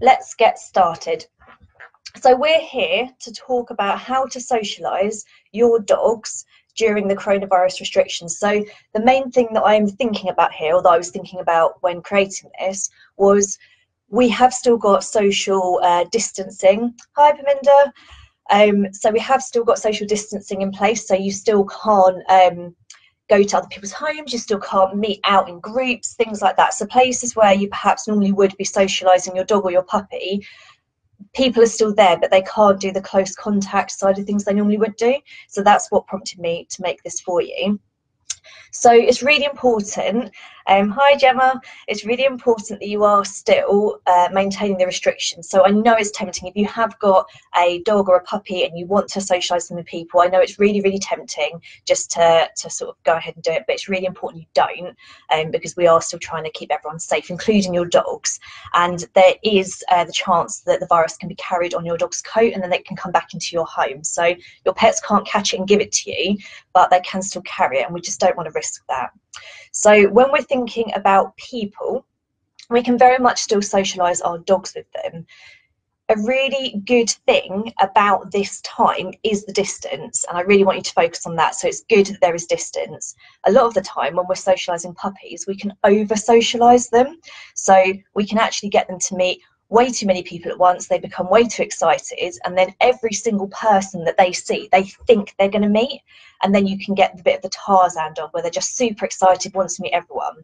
let's get started. So we're here to talk about how to socialise your dogs during the coronavirus restrictions. So the main thing that I'm thinking about here, although I was thinking about when creating this, was we have still got social distancing. Hi, Paminda. So we have still got social distancing in place, so you still can't go to other people's homes, you still can't meet out in groups, things like that. So places where you perhaps normally would be socialising your dog or your puppy, people are still there, but they can't do the close contact side of things they normally would do. So that's what prompted me to make this for you. So it's really important, hi Gemma, it's really important that you are still maintaining the restrictions. So I know it's tempting if you have got a dog or a puppy and you want to socialise them with people. I know it's really, really tempting just to sort of go ahead and do it, but it's really important you don't, because we are still trying to keep everyone safe, including your dogs. And there is the chance that the virus can be carried on your dog's coat and then they can come back into your home. So your pets can't catch it and give it to you, but they can still carry it, and we just don't want to risk that. So when we're thinking about people, we can very much still socialise our dogs with them. A really good thing about this time is the distance, and I really want you to focus on that. So it's good that there is distance. A lot of the time when we're socialising puppies, we can over socialise them, so we can actually get them to meet way too many people at once, they become way too excited, and then every single person that they see, they think they're going to meet, and then you can get the bit of the Tarzan dog where they're just super excited, wants to meet everyone.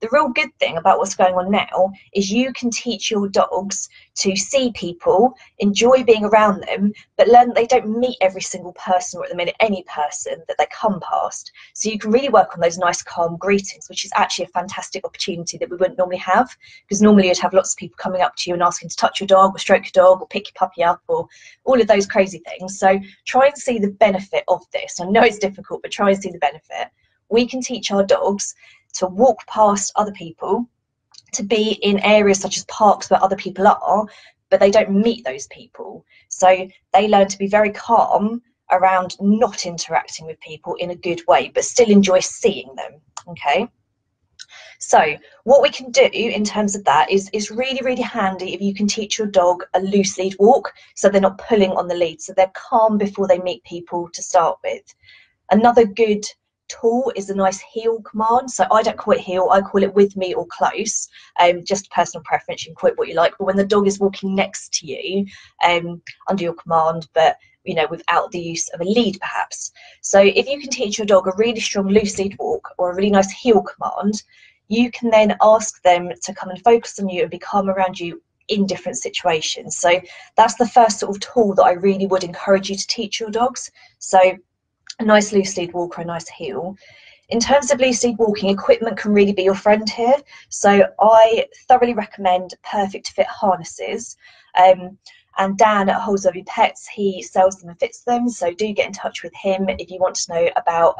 The real good thing about what's going on now is you can teach your dogs to see people, enjoy being around them, but learn that they don't meet every single person, or at the minute any person that they come past. So you can really work on those nice calm greetings, which is actually a fantastic opportunity that we wouldn't normally have, because normally you'd have lots of people coming up to you and asking to touch your dog or stroke your dog or pick your puppy up or all of those crazy things. So try and see the benefit of this. I know it's difficult, but try and see the benefit. We can teach our dogs to walk past other people, to be in areas such as parks where other people are, but they don't meet those people. So they learn to be very calm around not interacting with people in a good way, but still enjoy seeing them, okay? So what we can do in terms of that is really, really handy if you can teach your dog a loose lead walk, so they're not pulling on the lead, so they're calm before they meet people to start with. Another good tool is a nice heel command. So I don't call it heel, I call it with me or close, just personal preference, you can call it what you like. But when the dog is walking next to you under your command, but you know, without the use of a lead perhaps. So if you can teach your dog a really strong loose lead walk or a really nice heel command, you can then ask them to come and focus on you and be calm around you in different situations. So that's the first sort of tool that I really would encourage you to teach your dogs. So a nice loose lead walk or a nice heel. In terms of loose lead walking, equipment can really be your friend here. So I thoroughly recommend perfect fit harnesses, and Dan at Holds Over Your Pets, he sells them and fits them, so do get in touch with him if you want to know about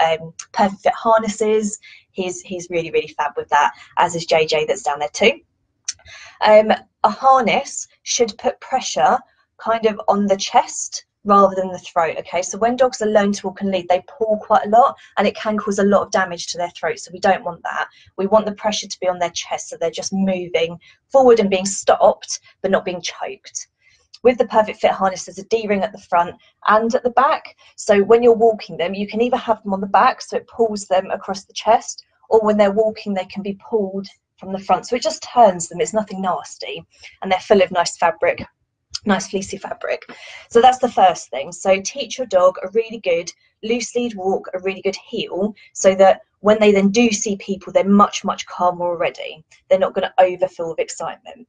perfect fit harnesses. He's really, really fab with that, as is JJ that's down there too. A harness should put pressure kind of on the chest rather than the throat, okay? So when dogs are learning to walk and lead, they pull quite a lot, and it can cause a lot of damage to their throat, so we don't want that. We want the pressure to be on their chest, so they're just moving forward and being stopped, but not being choked. With the perfect fit harness, there's a D-ring at the front and at the back, so when you're walking them, you can either have them on the back, so it pulls them across the chest, or when they're walking, they can be pulled from the front, so it just turns them, it's nothing nasty, and they're full of nice fabric, nice fleecy fabric. So that's the first thing. So teach your dog a really good loose lead walk, a really good heel, so that when they then do see people, they're much, much calmer already. They're not going to overfill with excitement.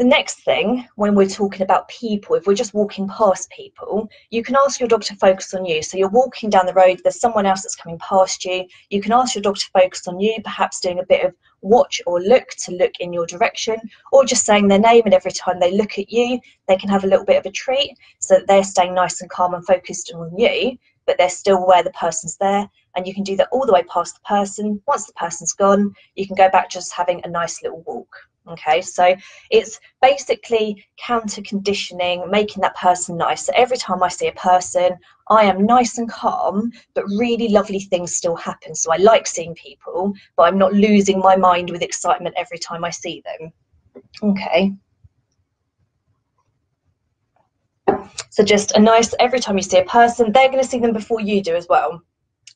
The next thing, when we're talking about people, if we're just walking past people, you can ask your dog to focus on you. So you're walking down the road, there's someone else that's coming past you. You can ask your dog to focus on you, perhaps doing a bit of watch or look to look in your direction, or just saying their name, and every time they look at you, they can have a little bit of a treat so that they're staying nice and calm and focused on you, but they're still aware the person's there. And you can do that all the way past the person. Once the person's gone, you can go back just having a nice little walk. Okay, so it's basically counter conditioning, making that person nice. So every time I see a person, I am nice and calm, but really lovely things still happen. So I like seeing people, but I'm not losing my mind with excitement every time I see them. Okay, So just a nice, every time you see a person, they're going to see them before you do as well.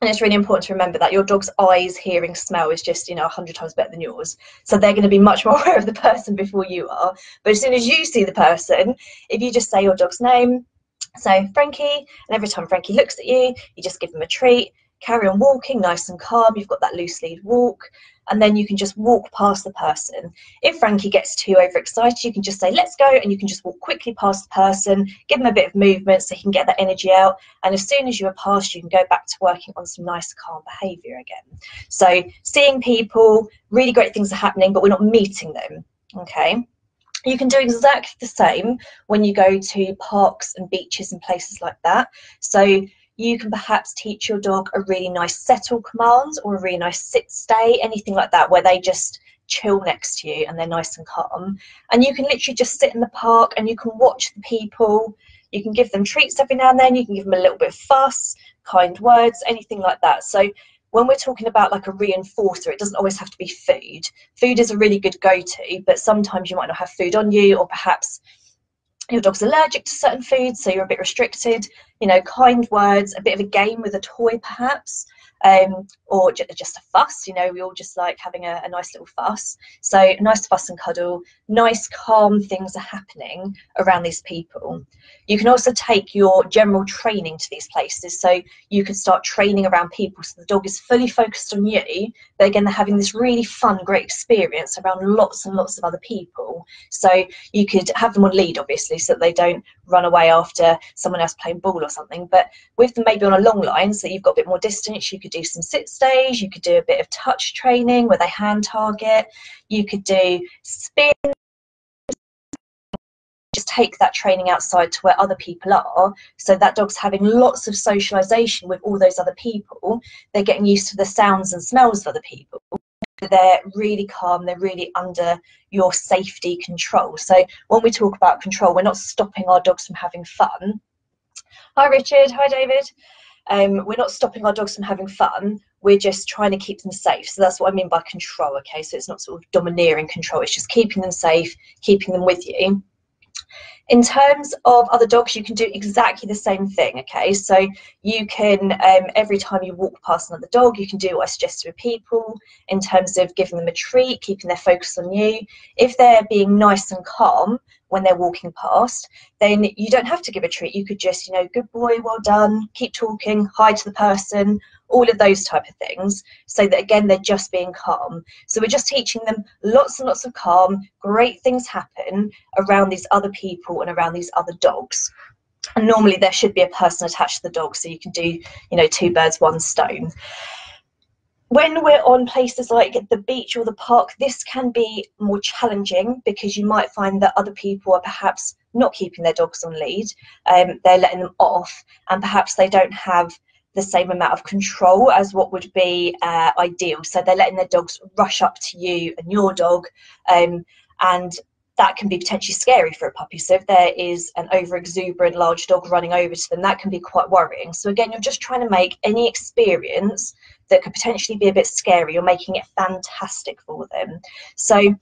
And it's really important to remember that your dog's eyes, hearing, smell is just, 100 times better than yours. So they're going to be much more aware of the person before you are. But as soon as you see the person, if you just say your dog's name, so Frankie, and every time Frankie looks at you, you just give him a treat, carry on walking nice and calm. You've got that loose lead walk, and then you can just walk past the person. If Frankie gets too overexcited, you can just say, let's go, and you can just walk quickly past the person, give him a bit of movement so he can get that energy out. And as soon as you are past, you can go back to working on some nice, calm behaviour again. So seeing people, really great things are happening, but we're not meeting them, okay? You can do exactly the same when you go to parks and beaches and places like that. So you can perhaps teach your dog a really nice settle command or a really nice sit stay, anything like that, where they just chill next to you and they're nice and calm. And you can literally just sit in the park and you can watch the people. You can give them treats every now and then. You can give them a little bit of fuss, kind words, anything like that. So when we're talking about like a reinforcer, it doesn't always have to be food. Food is a really good go-to, but sometimes you might not have food on you, or perhaps your dog's allergic to certain foods, so you're a bit restricted. Kind words, a bit of a game with a toy perhaps, or just a fuss. We all just like having a nice little fuss. So a nice fuss and cuddle, nice calm things are happening around these people. You can also take your general training to these places, so you can start training around people so the dog is fully focused on you, but again they're having this really fun, great experience around lots and lots of other people. So you could have them on lead, obviously, so that they don't run away after someone else playing ball or something, but with them maybe on a long line, so you've got a bit more distance. You could do some sit stays, you could do a bit of touch training where they hand target, you could do spin. Just take that training outside to where other people are, so that dog's having lots of socialization with all those other people. They're getting used to the sounds and smells of other people. They're really calm, they're really under your safety control. So when we talk about control, we're not stopping our dogs from having fun. Hi Richard, hi David. We're not stopping our dogs from having fun, we're just trying to keep them safe. So that's what I mean by control, okay? So it's not sort of domineering control, it's just keeping them safe, keeping them with you. In terms of other dogs, you can do exactly the same thing, okay? So you can, every time you walk past another dog, you can do what I suggested with people in terms of giving them a treat, keeping their focus on you. If they're being nice and calm when they're walking past, then you don't have to give a treat. You could just, good boy, well done, keep talking, hi to the person, all of those type of things, so that again they're just being calm. So we're just teaching them lots and lots of calm, great things happen around these other people and around these other dogs. And normally there should be a person attached to the dog, so you can do, two birds, one stone. When we're on places like the beach or the park, this can be more challenging because you might find that other people are perhaps not keeping their dogs on lead, they're letting them off, and perhaps they don't have the same amount of control as what would be ideal. So they're letting their dogs rush up to you and your dog, and that can be potentially scary for a puppy. So if there is an over-exuberant large dog running over to them, that can be quite worrying. So again, you're just trying to make any experience that could potentially be a bit scary, you're making it fantastic for them. So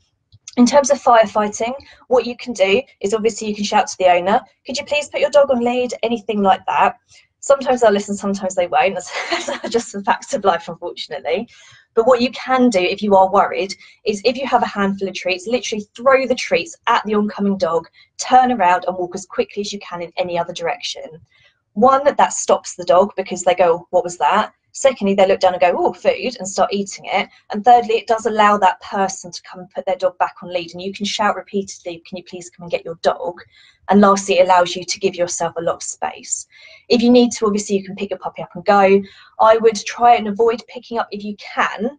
in terms of firefighting, what you can do is obviously you can shout to the owner, could you please put your dog on lead, anything like that. Sometimes they'll listen, sometimes they won't. That's just the facts of life, unfortunately. But what you can do if you are worried is if you have a handful of treats, literally throw the treats at the oncoming dog, turn around and walk as quickly as you can in any other direction. One, that stops the dog because they go, what was that? Secondly, they look down and go, oh, food, and start eating it. And thirdly, it does allow that person to come and put their dog back on lead. And you can shout repeatedly, can you please come and get your dog? And lastly, it allows you to give yourself a lot of space. If you need to, obviously, you can pick your puppy up and go. I would try and avoid picking up if you can,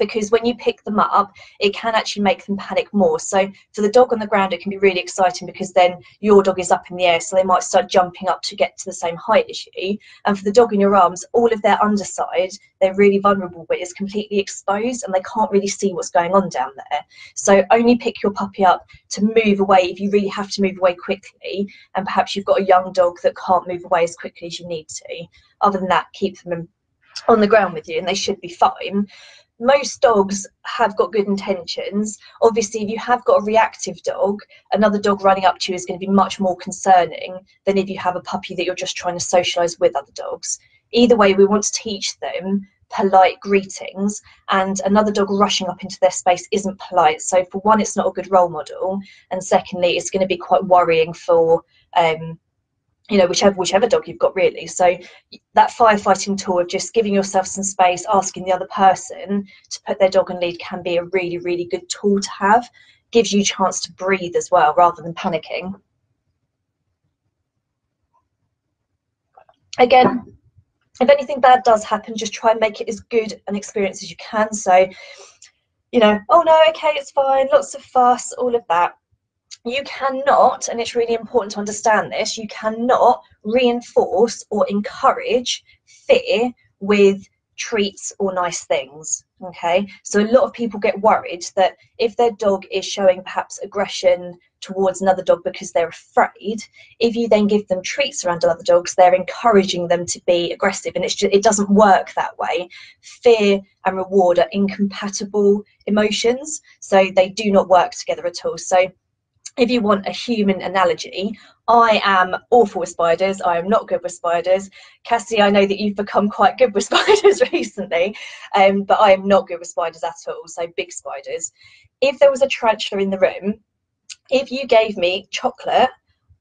because when you pick them up, it can actually make them panic more. So for the dog on the ground, it can be really exciting because then your dog is up in the air, so they might start jumping up to get to the same height as you. And for the dog in your arms, all of their underside, they're really vulnerable, but it's completely exposed and they can't really see what's going on down there. So only pick your puppy up to move away if you really have to move away quickly, and perhaps you've got a young dog that can't move away as quickly as you need to. Other than that, keep them on the ground with you and they should be fine. most dogs have got good intentions. Obviously, if you have got a reactive dog, another dog running up to you is going to be much more concerning than if you have a puppy that you're just trying to socialise with other dogs. Either way, we want to teach them polite greetings, and another dog rushing up into their space isn't polite. So for one, it's not a good role model, and secondly, it's going to be quite worrying for you know, whichever dog you've got, really. So that firefighting tool of just giving yourself some space, asking the other person to put their dog in lead, can be a really, really good tool to have. Gives you a chance to breathe as well, rather than panicking. Again, if anything bad does happen, just try and make it as good an experience as you can. So, you know, oh no, okay, it's fine, lots of fuss, all of that. You cannot, and it's really important to understand this, you cannot reinforce or encourage fear with treats or nice things, okay? So a lot of people get worried that if their dog is showing perhaps aggression towards another dog because they're afraid, if you then give them treats around other dogs, they're encouraging them to be aggressive, and it doesn't work that way. Fear and reward are incompatible emotions, so they do not work together at all. So if you want a human analogy, I am awful with spiders. I am not good with spiders. Cassie, I know that you've become quite good with spiders recently, but I am not good with spiders at all, so big spiders. If there was a tarantula in the room, if you gave me chocolate,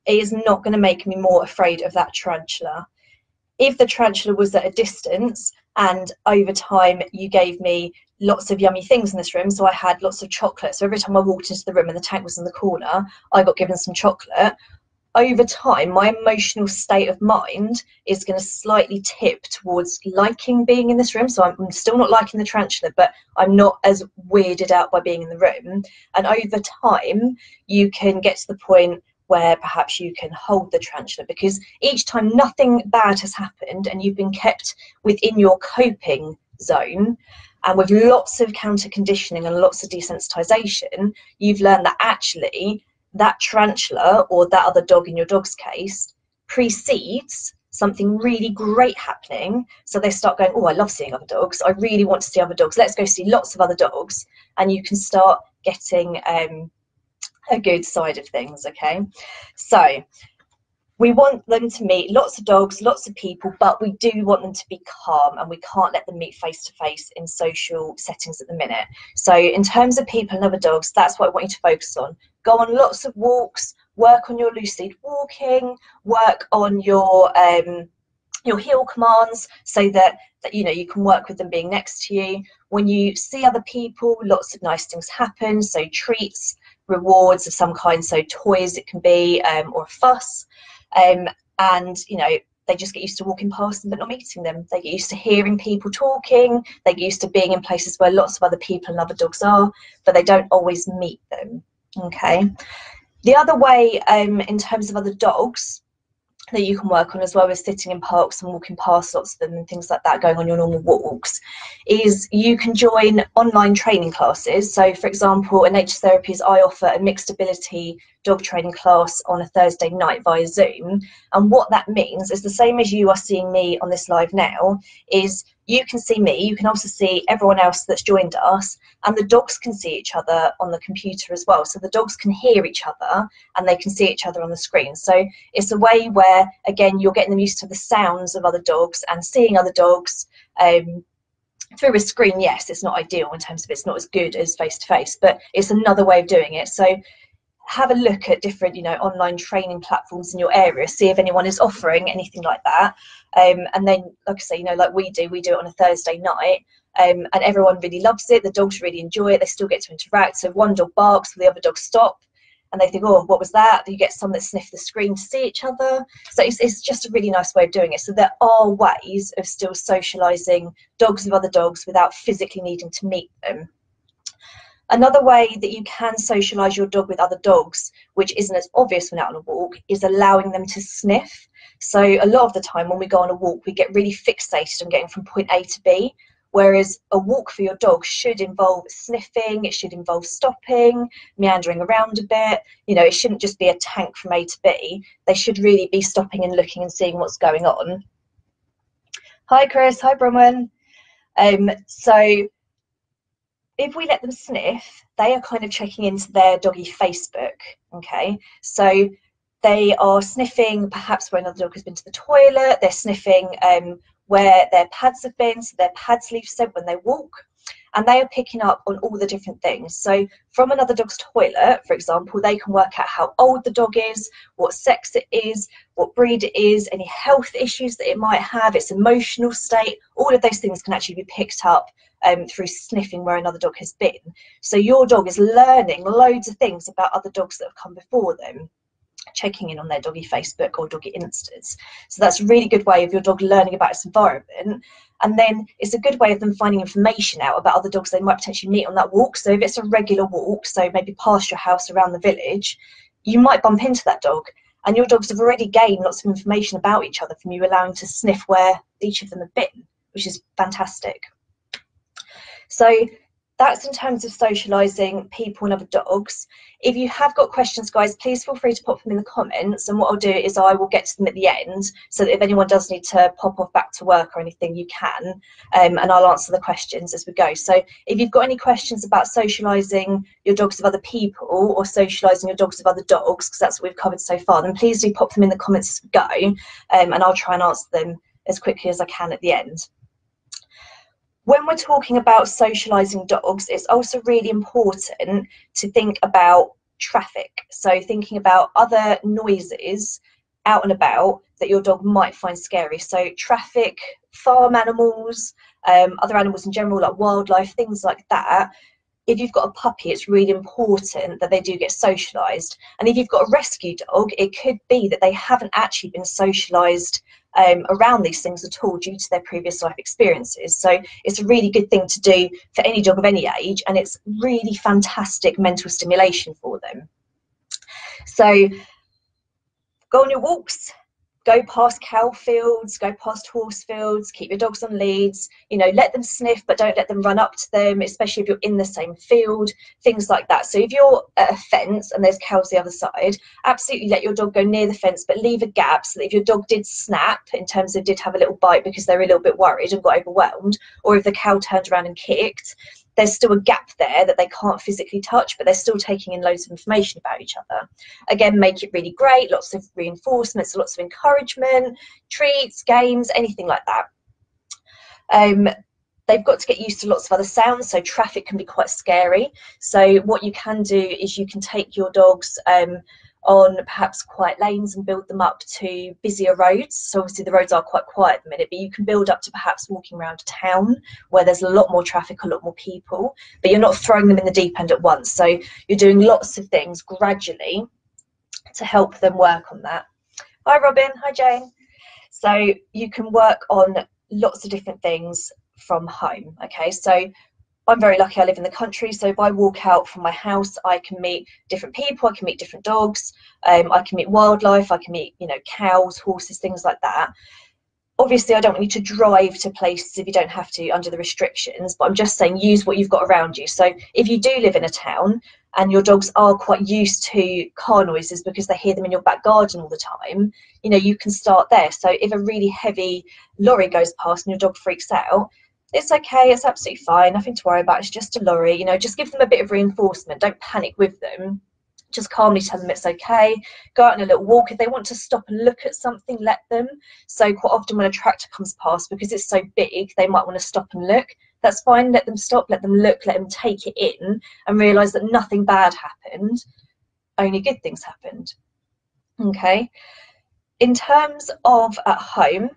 it is not going to make me more afraid of that tarantula. If the tarantula was at a distance and over time you gave me lots of yummy things in this room, so I had lots of chocolate, so every time I walked into the room and the tank was in the corner, I got given some chocolate, over time my emotional state of mind is going to slightly tip towards liking being in this room. So I'm still not liking the tarantula, but I'm not as weirded out by being in the room, and over time you can get to the point where perhaps you can hold the tarantula, because each time nothing bad has happened and you've been kept within your coping zone, and with lots of counter conditioning and lots of desensitization, you've learned that actually that tarantula, or that other dog in your dog's case, precedes something really great happening. So they start going, oh, I love seeing other dogs, I really want to see other dogs, let's go see lots of other dogs. And you can start getting a good side of things, okay? So we want them to meet lots of dogs, lots of people, but we do want them to be calm, and we can't let them meet face-to-face in social settings at the minute. So in terms of people and other dogs, that's what I want you to focus on. Go on lots of walks, work on your lucid walking, work on your heel commands, so that you know, you can work with them being next to you. When you see other people, lots of nice things happen, so treats, rewards of some kind, so toys it can be, or fuss. And you know, they just get used to walking past them but not meeting them. They get used to hearing people talking, they get used to being in places where lots of other people and other dogs are, but they don't always meet them, okay? The other way, in terms of other dogs, that you can work on as well as sitting in parks and walking past lots of them and things like that, going on your normal walks, is you can join online training classes. So for example, in Nature Therapies, I offer a mixed ability dog training class on a Thursday night via Zoom, and what that means is the same as you are seeing me on this live now, is you can see me, you can also see everyone else that's joined us, and the dogs can see each other on the computer as well. So the dogs can hear each other and they can see each other on the screen. So it's a way where, again, you're getting them used to the sounds of other dogs and seeing other dogs through a screen. Yes, it's not ideal in terms of it's not as good as face-to-face, but it's another way of doing it. So have a look at different, you know, online training platforms in your area, see if anyone is offering anything like that, and then, like I say, you know, like we do it on a Thursday night, and everyone really loves it, the dogs really enjoy it, they still get to interact. So if one dog barks, the other dogs stop and they think, oh, what was that? You get some that sniff the screen to see each other. So it's just a really nice way of doing it. So there are ways of still socializing dogs with other dogs without physically needing to meet them. Another way that you can socialise your dog with other dogs, which isn't as obvious when out on a walk, is allowing them to sniff. So a lot of the time when we go on a walk, we get really fixated on getting from point A to B, whereas a walk for your dog should involve sniffing, it should involve stopping, meandering around a bit. You know, it shouldn't just be a tank from A to B. They should really be stopping and looking and seeing what's going on. Hi, Chris. Hi, Bronwyn. So if we let them sniff, they are kind of checking into their doggy Facebook, okay? So they are sniffing perhaps where another dog has been to the toilet, they're sniffing where their pads have been, so their pads leave scent when they walk, and they are picking up on all the different things. So from another dog's toilet, for example, they can work out how old the dog is, what sex it is, what breed it is, any health issues that it might have, its emotional state. All of those things can actually be picked up through sniffing where another dog has been. So your dog is learning loads of things about other dogs that have come before them, checking in on their doggy Facebook or doggy Instas. So that's a really good way of your dog learning about its environment. And then it's a good way of them finding information out about other dogs they might potentially meet on that walk. So if it's a regular walk, so maybe past your house, around the village, you might bump into that dog, and your dogs have already gained lots of information about each other from you allowing to sniff where each of them have been, which is fantastic. So that's in terms of socialising people and other dogs. If you have got questions, guys, please feel free to pop them in the comments, and what I'll do is I will get to them at the end, so that if anyone does need to pop off back to work or anything, you can, and I'll answer the questions as we go. So if you've got any questions about socialising your dogs with other people or socialising your dogs with other dogs, because that's what we've covered so far, then please do pop them in the comments as we go, and I'll try and answer them as quickly as I can at the end. When we're talking about socialising dogs, it's also really important to think about traffic. So thinking about other noises out and about that your dog might find scary. So traffic, farm animals, other animals in general, like wildlife, things like that. If you've got a puppy, it's really important that they do get socialised. And if you've got a rescue dog, it could be that they haven't actually been socialised around these things at all due to their previous life experiences. So it's a really good thing to do for any dog of any age, and it's really fantastic mental stimulation for them. So go on your walks, go past cow fields, go past horse fields, keep your dogs on leads, you know, let them sniff, but don't let them run up to them, especially if you're in the same field, things like that. So if you're at a fence and there's cows the other side, absolutely let your dog go near the fence, but leave a gap so that if your dog did snap, in terms of did have a little bite because they were a little bit worried and got overwhelmed, or if the cow turned around and kicked, there's still a gap there that they can't physically touch, but they're still taking in loads of information about each other. Again, make it really great, lots of reinforcements, lots of encouragement, treats, games, anything like that. They've got to get used to lots of other sounds, so traffic can be quite scary. So what you can do is you can take your dogs on perhaps quiet lanes and build them up to busier roads. So obviously the roads are quite quiet at the minute, but you can build up to perhaps walking around a town where there's a lot more traffic, a lot more people, but you're not throwing them in the deep end at once. So you're doing lots of things gradually to help them work on that. Hi Robin, hi Jane. So you can work on lots of different things from home, okay? So I'm very lucky, I live in the country, so if I walk out from my house, I can meet different people, I can meet different dogs, I can meet wildlife, I can meet, you know, cows, horses, things like that. Obviously, I don't want you to drive to places if you don't have to under the restrictions, but I'm just saying use what you've got around you. So if you do live in a town and your dogs are quite used to car noises because they hear them in your back garden all the time, you know, you can start there. So if a really heavy lorry goes past and your dog freaks out, it's okay, it's absolutely fine, nothing to worry about, it's just a lorry, you know, just give them a bit of reinforcement, don't panic with them, just calmly tell them it's okay, go out on a little walk, if they want to stop and look at something, let them. So quite often when a tractor comes past, because it's so big, they might want to stop and look, that's fine, let them stop, let them look, let them take it in and realise that nothing bad happened, only good things happened, okay? In terms of at home,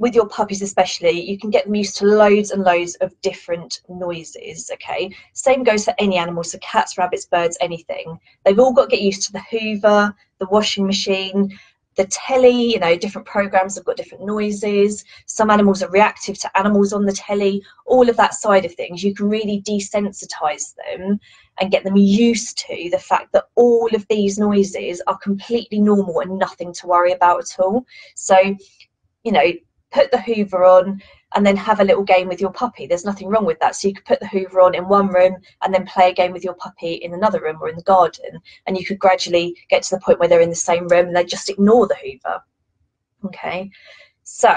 with your puppies especially, you can get them used to loads and loads of different noises, okay? Same goes for any animal, so cats, rabbits, birds, anything. They've all got to get used to the Hoover, the washing machine, the telly, you know, different programs have got different noises. Some animals are reactive to animals on the telly, all of that side of things. You can really desensitize them and get them used to the fact that all of these noises are completely normal and nothing to worry about at all. So, you know, put the Hoover on and then have a little game with your puppy. There's nothing wrong with that. So you could put the Hoover on in one room and then play a game with your puppy in another room or in the garden, and you could gradually get to the point where they're in the same room and they just ignore the Hoover. Okay, so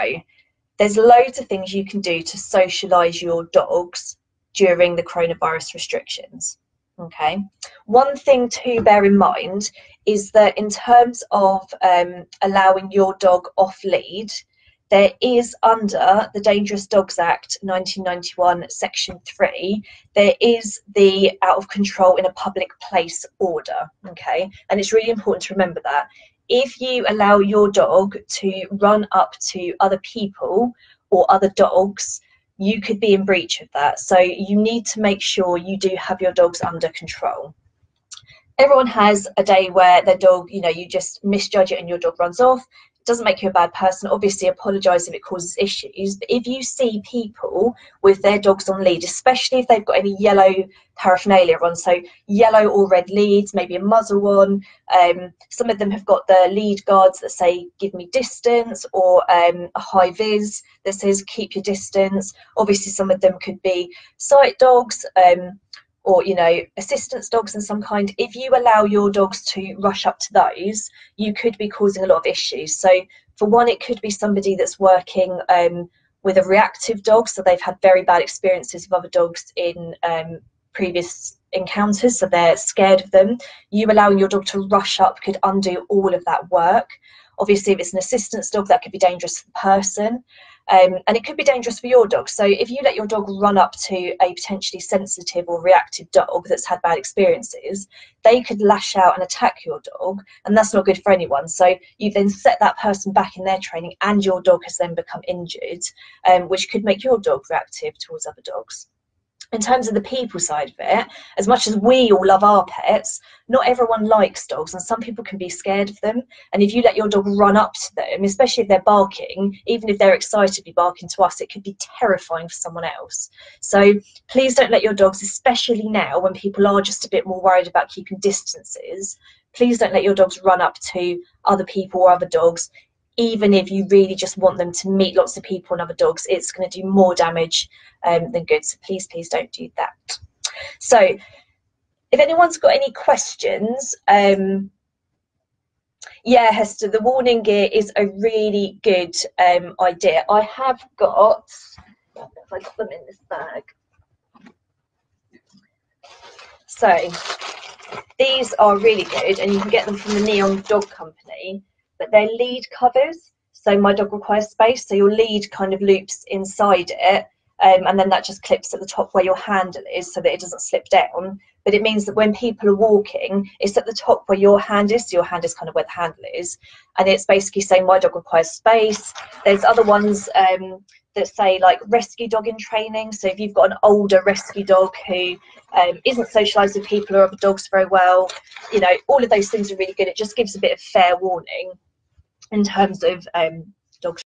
there's loads of things you can do to socialise your dogs during the coronavirus restrictions. Okay. One thing to bear in mind is that in terms of allowing your dog off lead, there is, under the Dangerous Dogs Act 1991 Section 3, there is the out of control in a public place order, okay? And it's really important to remember that. If you allow your dog to run up to other people or other dogs, you could be in breach of that. So you need to make sure you do have your dogs under control. Everyone has a day where their dog, you know, you just misjudge it and your dog runs off. Doesn't make you a bad person. Obviously apologize if it causes issues, but if you see people with their dogs on lead, especially if they've got any yellow paraphernalia on, so yellow or red leads, maybe a muzzle on, some of them have got the lead guards that say give me distance, or a high vis that says keep your distance. Obviously some of them could be sight dogs, or, you know, assistance dogs in some kind. If you allow your dogs to rush up to those, you could be causing a lot of issues. So for one, it could be somebody that's working with a reactive dog, so they've had very bad experiences with other dogs in previous encounters, so they're scared of them. You allowing your dog to rush up could undo all of that work. Obviously, if it's an assistance dog, that could be dangerous for the person. And it could be dangerous for your dog. So if you let your dog run up to a potentially sensitive or reactive dog that's had bad experiences, they could lash out and attack your dog, and that's not good for anyone. So you then set that person back in their training, and your dog has then become injured, which could make your dog reactive towards other dogs. In terms of the people side of it, as much as we all love our pets, not everyone likes dogs, and some people can be scared of them. And if you let your dog run up to them, especially if they're barking, even if they're excitedly barking to us, it could be terrifying for someone else. So please don't let your dogs, especially now when people are just a bit more worried about keeping distances, please don't let your dogs run up to other people or other dogs. Even if you really just want them to meet lots of people and other dogs, it's going to do more damage than good. So please, please don't do that. So if anyone's got any questions, yeah, Hester, the warning gear is a really good idea. I have got, if I put them in this bag. So these are really good, and you can get them from the Neon Dog Company. But they're lead covers, so my dog requires space, so your lead kind of loops inside it, and then that just clips at the top where your handle is so that it doesn't slip down. But it means that when people are walking, it's at the top where your hand is, so your hand is kind of where the handle is, and it's basically saying my dog requires space. There's other ones that say like rescue dog in training, so if you've got an older rescue dog who isn't socialised with people or other dogs very well, you know, all of those things are really good. It just gives a bit of fair warning in terms of dogs.